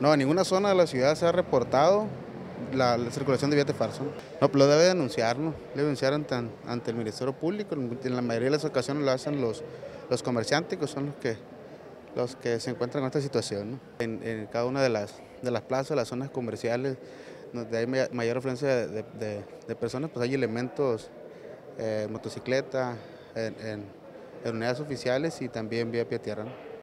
No, en ninguna zona de la ciudad se ha reportado la circulación de billetes falsos. No, pero debe denunciarlo, debe denunciar ante el Ministerio Público. En la mayoría de las ocasiones lo hacen los comerciantes, que son los que se encuentran en esta situación, ¿no? En cada una de las plazas, las zonas comerciales, donde hay mayor afluencia de personas, pues hay elementos, motocicletas, en unidades oficiales y también vía tierra, ¿no?